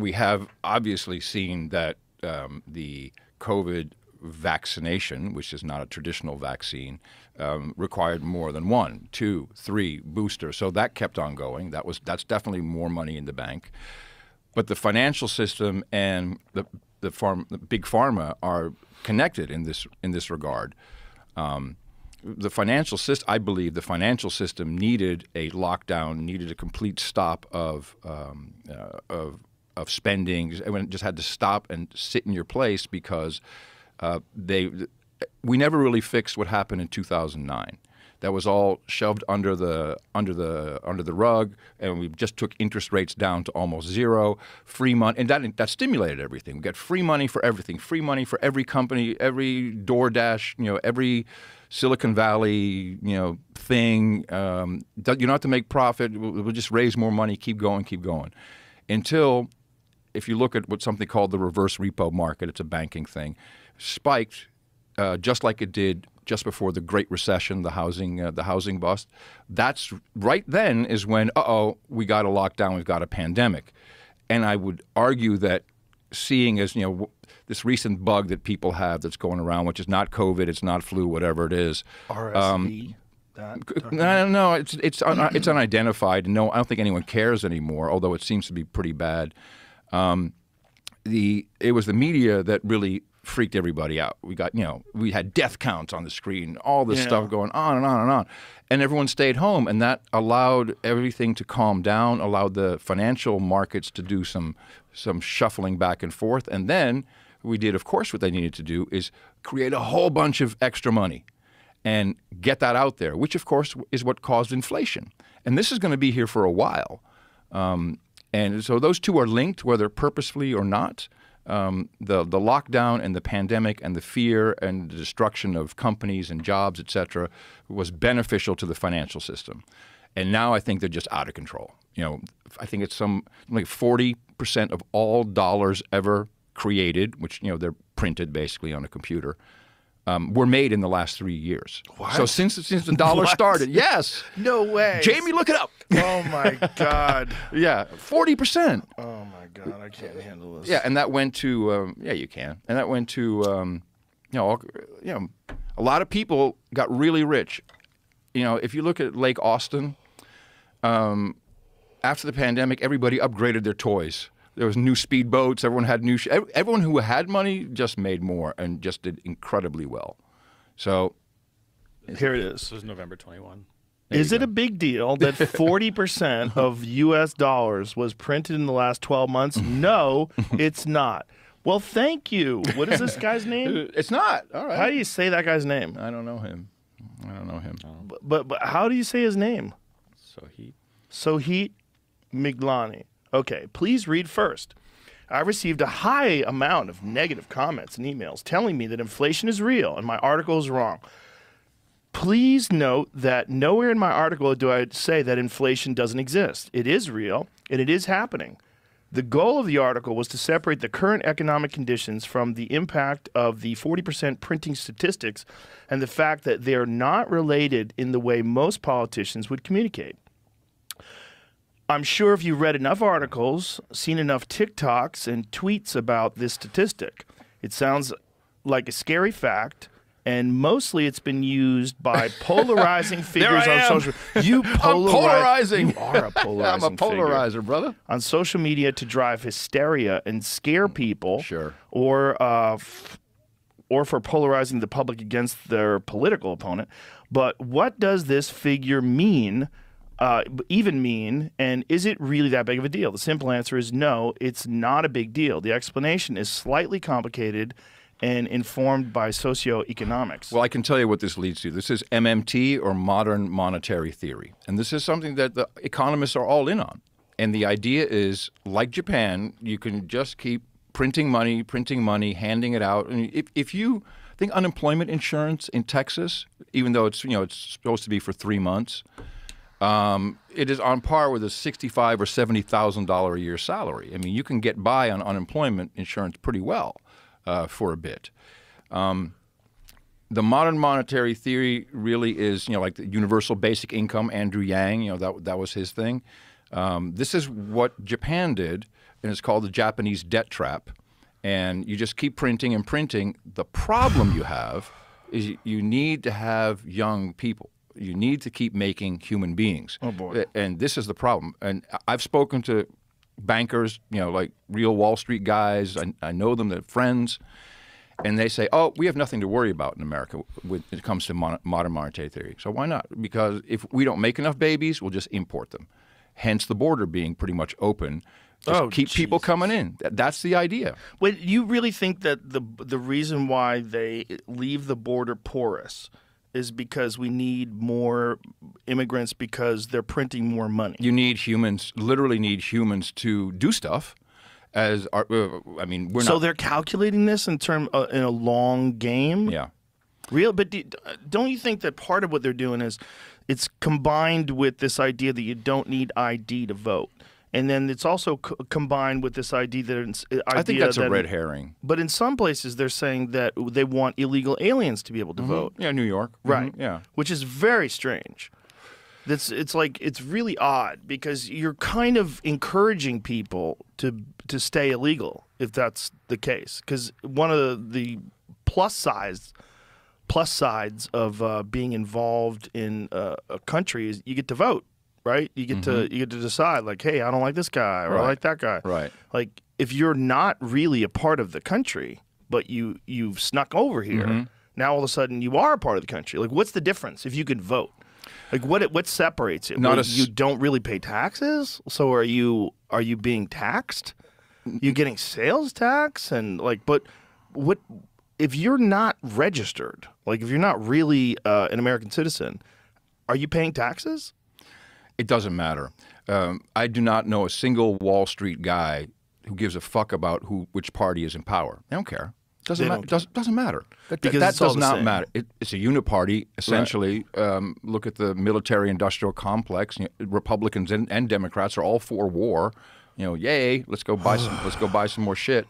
we have obviously seen that the COVID vaccination, which is not a traditional vaccine, required more than one, two, three boosters. So that kept on going. That's definitely more money in the bank. But the financial system and the big pharma are connected in this regard. The financial system, I believe, the financial system needed a lockdown, needed a complete stop of spending. Everyone just had to stop and sit in your place because we never really fixed what happened in 2009. That was all shoved under the rug, and we just took interest rates down to almost zero. Free money, and that stimulated everything. We got free money for everything. Free money for every company, every DoorDash, every Silicon Valley, thing. You don't have to make profit. We'll just raise more money. Keep going. Until, if you look at what's something called the reverse repo market, it's a banking thing, spiked just like it did just before the Great Recession, the housing bust. That's right. Then is when we got a lockdown, we've got a pandemic, and I would argue that seeing as this recent bug that people have that's going around, which is not COVID, it's not flu, whatever it is. RSV. No, it's unidentified. No, I don't think anyone cares anymore. Although it seems to be pretty bad. It was the media that really freaked everybody out. We got, we had death counts on the screen, all this stuff going on and on and on. And everyone stayed home, and that allowed everything to calm down, allowed the financial markets to do some shuffling back and forth. And then we did, of course, what they needed to do is create a whole bunch of extra money and get that out there, which, of course, is what caused inflation. And this is going to be here for a while. And so those two are linked, whether purposefully or not. The lockdown and the pandemic and the fear and the destruction of companies and jobs, et cetera, was beneficial to the financial system. And now I think they're just out of control. I think it's some like 40% of all dollars ever created, which, they're printed basically on a computer, were made in the last 3 years. What? So since the dollar started, yes. No way. Jamie, look it up. Oh my God. Yeah, 40%. Oh my God, I can't handle this. Yeah, and that went to yeah, you can. And that went to a lot of people got really rich. If you look at Lake Austin, after the pandemic, everybody upgraded their toys. There was new speedboats. Everyone had new. Everyone who had money just made more and just did incredibly well. So here it is. This was November 21. Is it a big deal that 40% of U.S. dollars was printed in the last 12 months? No, it's not. Well, thank you. What is this guy's name? It's not. All right. How do you say that guy's name? I don't know him. But how do you say his name? Sohit Miglani. Okay, please read first. I received a high amount of negative comments and emails telling me that inflation is real and my article is wrong. Please note that nowhere in my article do I say that inflation doesn't exist. It is real and it is happening. The goal of the article was to separate the current economic conditions from the impact of the 40% printing statistics and the fact that they are not related in the way most politicians would communicate. I'm sure if you read enough articles, seen enough TikToks and tweets about this statistic, it sounds like a scary fact, and mostly it's been used by polarizing figures on social media. I'm polarizing. You are a polarizing I'm a polarizer, figure, brother. On social media to drive hysteria and scare people, sure, or for polarizing the public against their political opponent. But what does this figure mean? Even mean, and is it really that big of a deal? The simple answer is no, it's not a big deal. The explanation is slightly complicated and informed by socioeconomics. Well, I can tell you what this leads to. This is MMT, or modern monetary theory. And this is something that the economists are all in on. And the idea is, like Japan, you can just keep printing money, handing it out. And if you think unemployment insurance in Texas, even though it's, it's supposed to be for 3 months, it is on par with a $65,000 or $70,000 a year salary. I mean, you can get by on unemployment insurance pretty well for a bit. The modern monetary theory really is, like the universal basic income, Andrew Yang, that was his thing. This is what Japan did and it's called the Japanese debt trap. And you just keep printing and printing. The problem you have is you need to have young people. You need to keep making human beings. Oh boy! And this is the problem. And I've spoken to bankers, you know, like real Wall Street guys. I know them; they're friends, and they say, "Oh, we have nothing to worry about in America when it comes to modern monetary theory." So why not? Because if we don't make enough babies, we'll just import them. Hence the border being pretty much open. Just keep people coming in. That's the idea. Wait, you really think that the reason why they leave the border porous is because we need more immigrants because they're printing more money? You need humans, literally need humans to do stuff. As our, I mean, we're so they're calculating this in a long game. Yeah, real. But don't you think that part of what they're doing is it's combined with this idea that you don't need ID to vote? And then it's also combined with this idea that I think that's a red herring. But in some places, they're saying that they want illegal aliens to be able to vote. Yeah, New York, right? Yeah, which is very strange. It's like it's really odd because you're kind of encouraging people to stay illegal if that's the case. Because one of the plus sides of being involved in a country is you get to vote. Right, you get to decide like, hey, I don't like this guy, or I like that guy. Right, like if you're not really a part of the country, but you've snuck over here, now all of a sudden you are a part of the country. Like, what's the difference if you could vote? Like, what separates it? You don't really pay taxes, so are you being taxed? You're getting sales tax and like, but what if you're not registered? Like, if you're not really an American citizen, are you paying taxes? It doesn't matter. I do not know a single Wall Street guy who gives a fuck about which party is in power. They don't care. Doesn't matter. That does not matter. It's a uniparty essentially. Right. Look at the military-industrial complex. You know, Republicans and Democrats are all for war. You know, yay! Let's go buy some. Let's go buy some more shit.